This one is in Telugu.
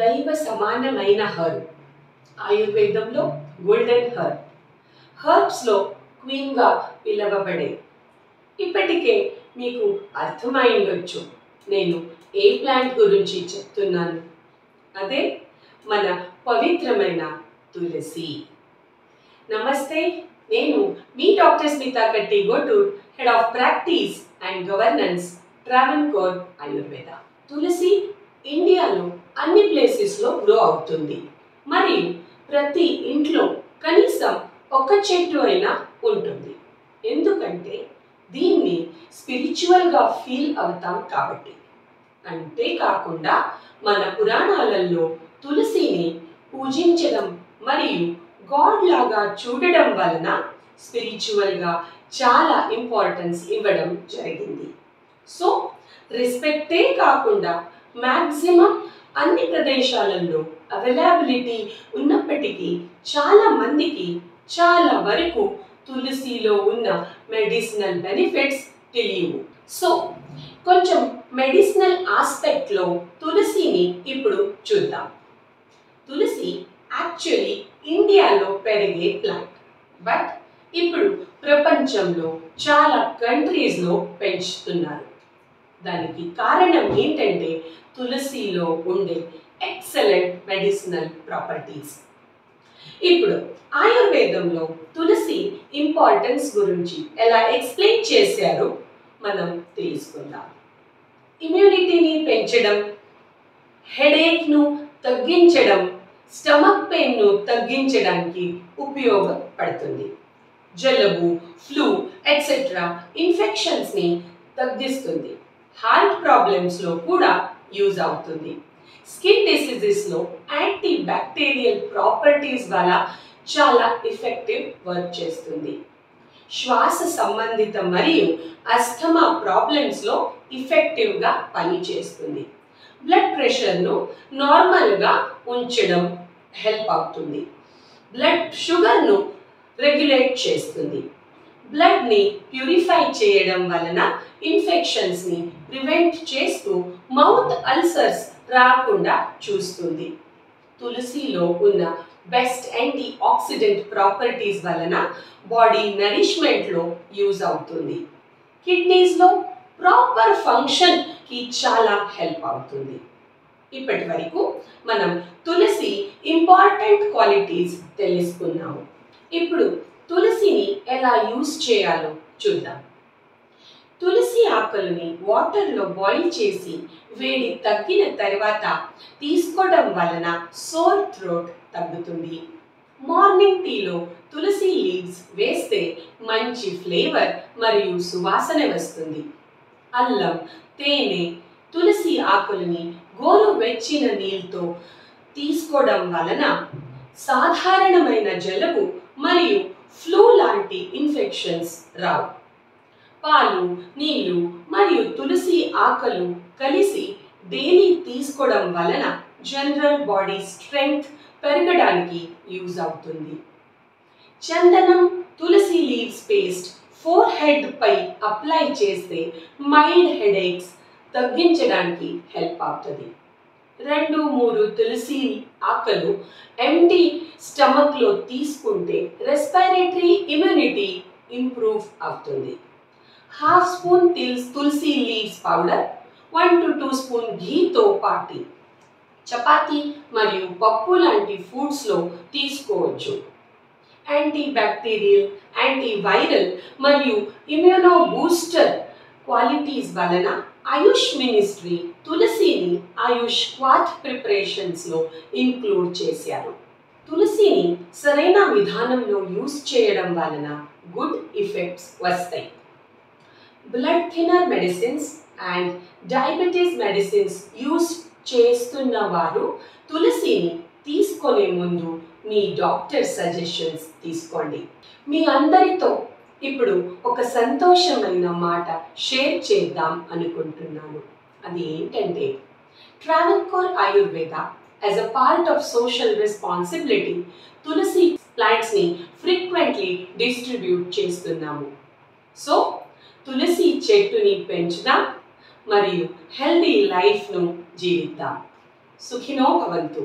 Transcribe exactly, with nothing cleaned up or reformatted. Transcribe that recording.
దైవ సమానమైన హర్బ్. ఆయుర్వేదంలో గోల్డెన్ హర్బ్, హర్బ్స్లో క్వీన్గా పిలవబడే. ఇప్పటికే మీకు అర్థమైండొచ్చు నేను ఏ ప్లాంట్ గురించి చెప్తున్నాను. అదే మన పవిత్రమైన తులసి. నమస్తే, నేను మీ doctor Smita Katti Gotur, head of practice and governance, Travancore Ayurveda. తులసి ఇండియాలో అన్ని ప్లేసెస్లో గ్రో అవుతుంది, మరియు ప్రతి ఇంట్లో కనీసం ఒక్క చెట్టు అయినా ఉంటుంది. ఎందుకంటే దీన్ని స్పిరిచువల్గా ఫీల్ అవుతాం కాబట్టి. అంతేకాకుండా మన పురాణాలలో తులసిని పూజించడం మరియు గాడ్ లాగా చూడడం వలన స్పిరిచువల్గా చాలా ఇంపార్టెన్స్ ఇవ్వడం జరిగింది. సో రెస్పెక్టే కాకుండా మ్యాక్సిమం అన్ని ప్రదేశాలలో అవైలబిలిటీ ఉన్నప్పటికీ చాలా మందికి చాలా వరకు తులసిలో ఉన్న మెడిసినల్ బెనిఫిట్స్ తెలియవు. సో కొంచెం మెడిసినల్ ఆస్పెక్ట్లో తులసిని ఇప్పుడు చూద్దాం. తులసి యాక్చువల్లీ ఇండియాలో పెరిగే ప్లాంట్, బట్ ఇప్పుడు ప్రపంచంలో చాలా కంట్రీస్లో పెంచుతున్నారు. దానికి కారణం ఏంటంటే తులసిలో ఉండే ఎక్సలెంట్ మెడిసినల్ ప్రాపర్టీస్. ఇప్పుడు ఆయుర్వేదంలో తులసి ఇంపార్టెన్స్ గురించి ఎలా ఎక్స్ప్లెయిన్ చేశారో మనం తెలుసుకుందాం. ఇమ్యూనిటీని పెంచడం, హెడేక్ను తగ్గించడం, స్టమక్ పెయిన్ను తగ్గించడానికి ఉపయోగపడుతుంది. జలుబు, ఫ్లూ, ఎట్సెట్రా ఇన్ఫెక్షన్స్ని తగ్గిస్తుంది. హార్ట్ ప్రాబ్లమ్స్లో కూడా యూజ్ అవుతుంది. స్కిన్ డిసీజెస్లో యాంటీ బ్యాక్టీరియల్ ప్రాపర్టీస్ వల్ల చాలా ఎఫెక్టివ్ వర్క్ చేస్తుంది. శ్వాస సంబంధిత మరియు అస్థమా ప్రాబ్లమ్స్లో ఎఫెక్టివ్గా పనిచేస్తుంది. బ్లడ్ ప్రెషర్ను నార్మల్గా ఉంచడం హెల్ప్ అవుతుంది. బ్లడ్ షుగర్ను రెగ్యులేట్ చేస్తుంది. బ్లడ్ని ప్యూరిఫై చేయడం వలన ఇన్ఫెక్షన్స్ని ప్రివెంట్ చేస్తూ మౌత్ అల్సర్స్ రాకుండా చూస్తుంది. తులసిలో ఉన్న బెస్ట్ యాంటీ ఆక్సిడెంట్ ప్రాపర్టీస్ వలన బాడీ నరిష్మెంట్లో యూజ్ అవుతుంది. కిడ్నీస్లో ప్రాపర్ ఫంక్షన్కి చాలా హెల్ప్ అవుతుంది. ఇప్పటి వరకు మనం తులసి ఇంపార్టెంట్ క్వాలిటీస్ తెలుసుకున్నాము. ఇప్పుడు తులసిని ఎలా యూజ్ చేయాలో చూద్దాం. తులసి ఆకులని వాటర్లో బాయిల్ చేసి వేడి తగ్గిన తర్వాత తీసుకోవడం వలన సోర్ థ్రోట్ తగ్గుతుంది. మార్నింగ్ టీలో తులసి లీవ్స్ వేస్తే మంచి ఫ్లేవర్ మరియు సువాసన వస్తుంది. అల్లం, తేనె, తులసి ఆకులని గోరు వెచ్చిన నీళ్ళతో తీసుకోవడం వలన సాధారణమైన జలుబు మరియు ఫ్లూ లాంటి ఇన్ఫెక్షన్స్ రావు. పాలు, నీళ్ళు మరియు తులసి ఆకులు కలిసి డైలీ తీసుకోవడం వలన జనరల్ బాడీ స్ట్రెంగ్త్ పెరగడానికి యూజ్ అవుతుంది. చందనం, తులసి లీవ్స్ పేస్ట్ ఫోర్ హెడ్ పై అప్లై చేస్తే మైల్డ్ హెడేక్స్ తగ్గించడానికి హెల్ప్ అవుతుంది. రెండు మూడు తులసి ఆకులు ఎంటీ స్టమక్లో తీసుకుంటే రెస్పిరేటరీ ఇమ్యూనిటీ ఇంప్రూవ్ అవుతుంది. హాఫ్ స్పూన్ తులసి leaves powder one to two spoon ఘీతో పాటు చపాతీ మరియు పప్పు లాంటి ఫుడ్స్లో తీసుకోవచ్చు. యాంటీ బ్యాక్టీరియల్, యాంటీవైరల్ మరియు ఇమ్యూనో బూస్టర్ క్వాలిటీస్ వలన ఆయుష్ మినిస్ట్రీ తులసిని ఆయుష్ క్వాత్ ప్రిపరేషన్స్లో ఇంక్లూడ్ చేశారు. తులసిని సరైన విధానంలో యూజ్ చేయడం వలన గుడ్ ఎఫెక్ట్స్ వస్తాయి. Blood thinner medicines and diabetes medicines use చేస్తున్న వారు తులసిని తీసుకునే ముందు మీ డాక్టర్ సజెషన్స్ తీసుకోండి. మీ అందరితో ఇప్పుడు ఒక సంతోషమైన మాట షేర్ చేద్దాం అనుకుంటున్నాను. అది ఏంటంటే Travancore Ayurveda as a part of social responsibility తులసి ప్లాంట్స్ని ఫ్రీక్వెంట్లీ డిస్ట్రిబ్యూట్ చేస్తున్నాము. సో తులసి చెట్టుని పెంచుదాం మరియు హెల్దీ లైఫ్ను జీవిద్దాం. Sukhino Bhavantu.